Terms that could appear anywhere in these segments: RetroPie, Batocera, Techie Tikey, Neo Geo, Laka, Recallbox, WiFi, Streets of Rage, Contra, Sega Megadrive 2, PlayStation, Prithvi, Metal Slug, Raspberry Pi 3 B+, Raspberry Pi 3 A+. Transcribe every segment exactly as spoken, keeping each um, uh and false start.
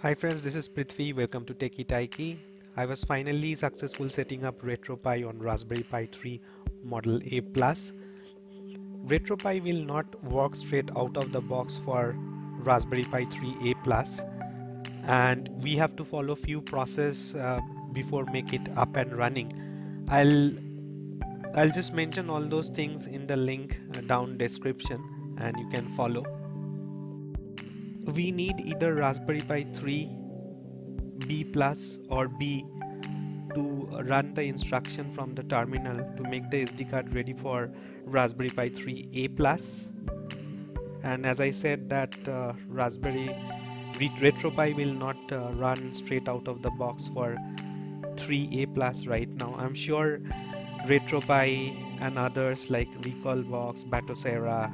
Hi friends, this is Prithvi. Welcome to Techie Tikey. I was finally successful setting up RetroPie on Raspberry Pi three Model A plus. RetroPie will not work straight out of the box for Raspberry Pi three A plus, and we have to follow few process uh, before make it up and running. I'll I'll just mention all those things in the link down description and you can follow. We need either Raspberry Pi three B plus or B to run the instruction from the terminal to make the S D card ready for Raspberry Pi three A plus. And as I said that uh, Raspberry RetroPie will not uh, run straight out of the box for three A plus right now. I'm sure RetroPie and others like Recallbox, Batocera,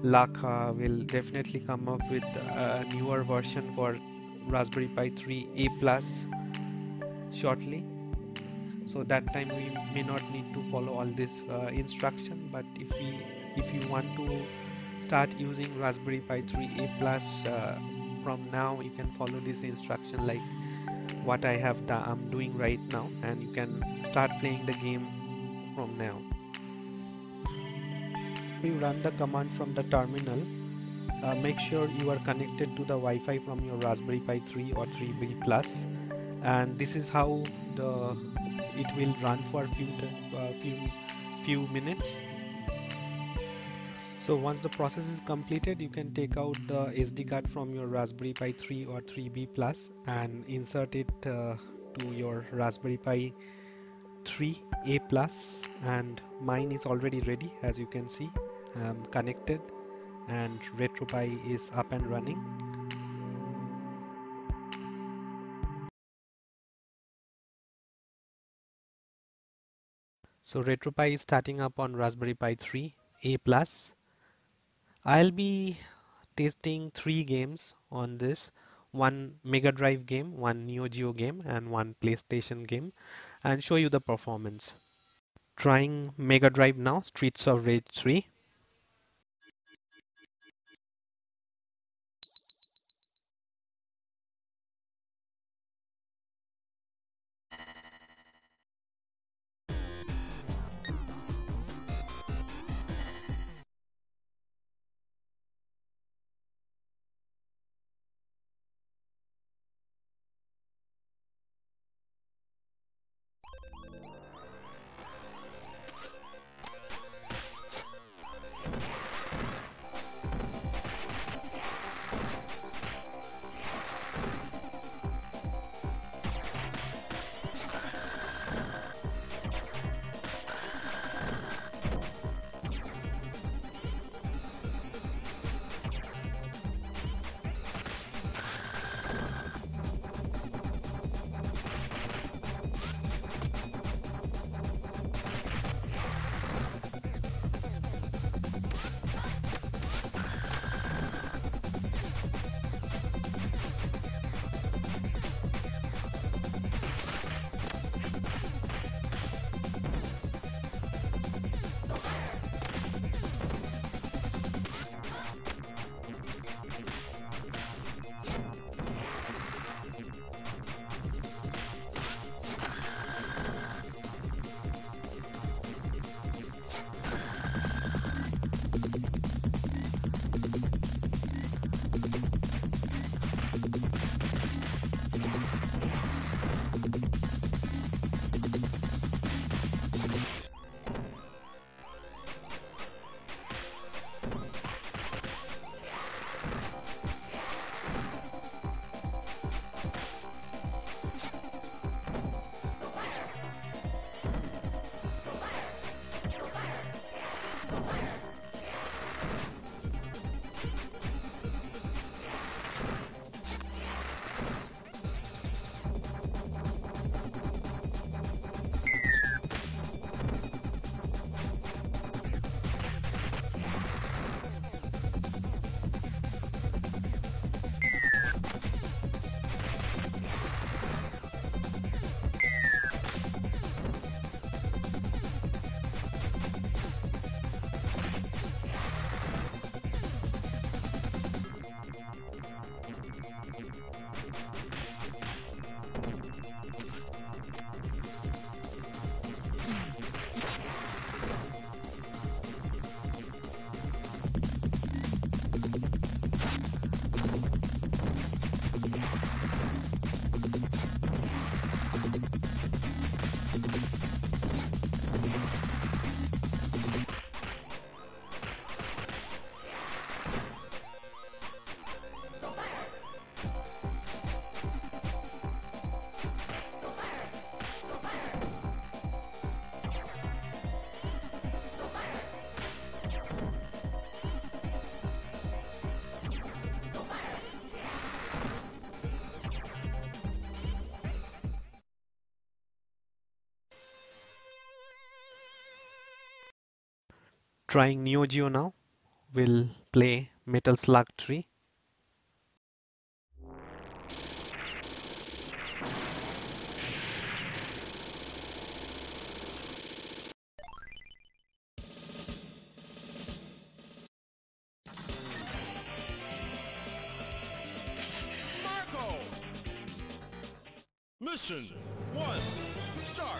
Laka will definitely come up with a newer version for Raspberry Pi three A plus shortly, so that time we may not need to follow all this uh, instruction. But if we if you want to start using Raspberry Pi three A plus uh, from now, you can follow this instruction like what I have done, I'm doing right now, and you can start playing the game from now. You run the command from the terminal. Uh, make sure you are connected to the Wi-Fi from your Raspberry Pi three or three B plus, and this is how the it will run for few uh, few few minutes. So once the process is completed, you can take out the S D card from your Raspberry Pi three or three B plus and insert it uh, to your Raspberry Pi three A plus, and mine is already ready. As you can see, I'm connected and RetroPie is up and running. So RetroPie is starting up on Raspberry Pi three A plus. I'll be testing three games on this: one Mega Drive game, one Neo Geo game, and one PlayStation game, and show you the performance. Trying Mega Drive now, Streets of Rage three. trying Neo Geo now. We'll play Metal Slug three. Mission one, start.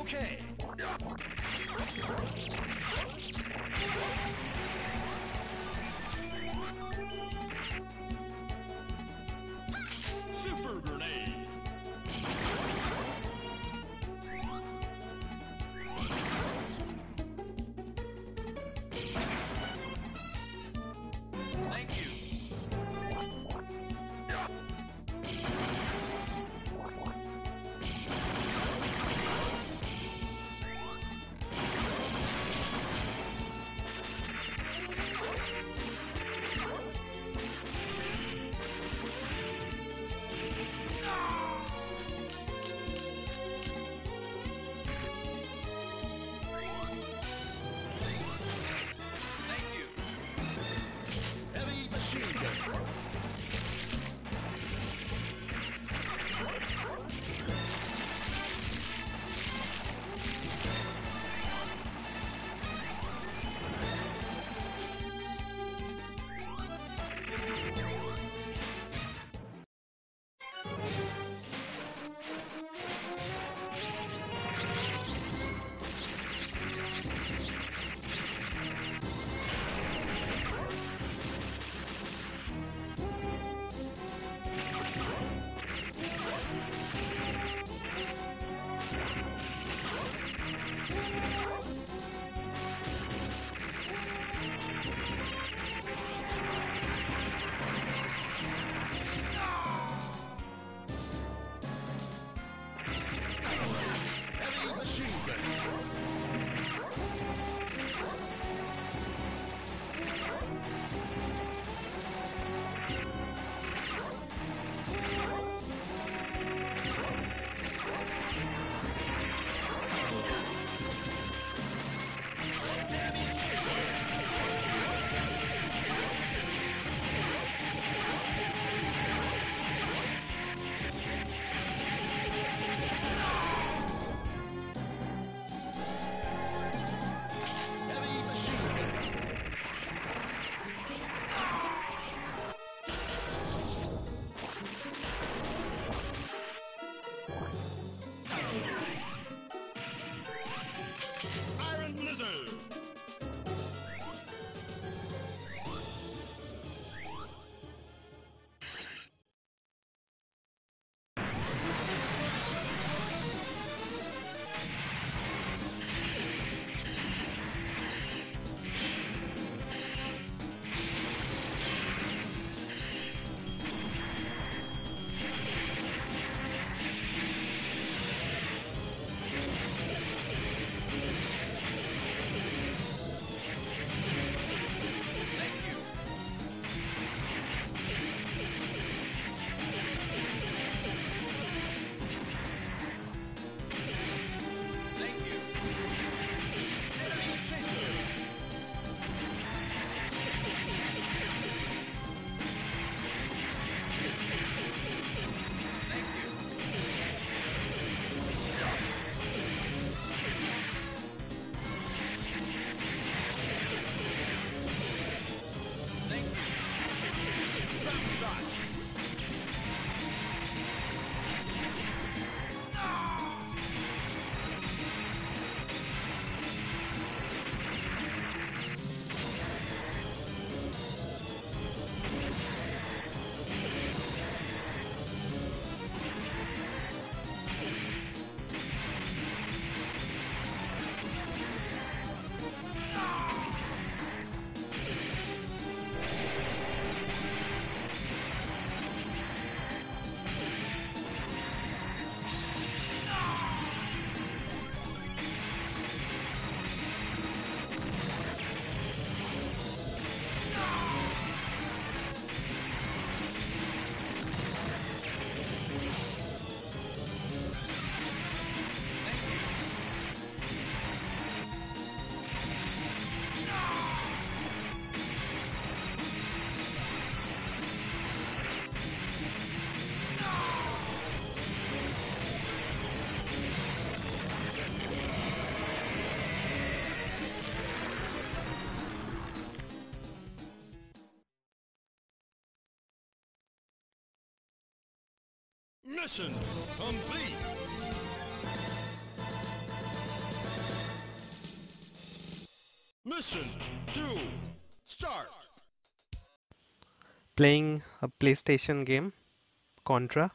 Okay. Super grenade. Thank you. shot. Mission complete. Mission two, start. Playing a PlayStation game, Contra.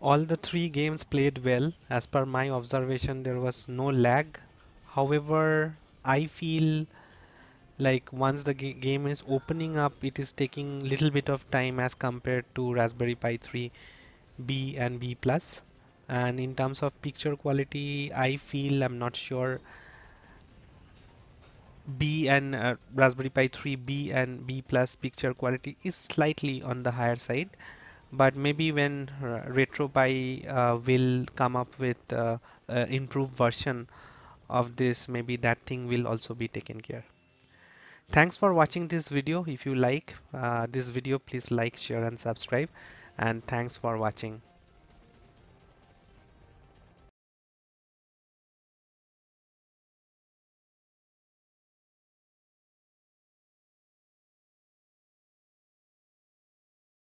All the three games played well. As per my observation, there was no lag. However, I feel like once the game is opening up, it is taking little bit of time as compared to Raspberry Pi three B and B plus. And in terms of picture quality, I feel I'm not sure B and uh, Raspberry Pi three B and B plus picture quality is slightly on the higher side. But maybe when RetroPie uh, will come up with uh, uh, improved version of this, maybe that thing will also be taken care. Thanks for watching this video. If you like uh, this video, please like, share and subscribe, and thanks for watching.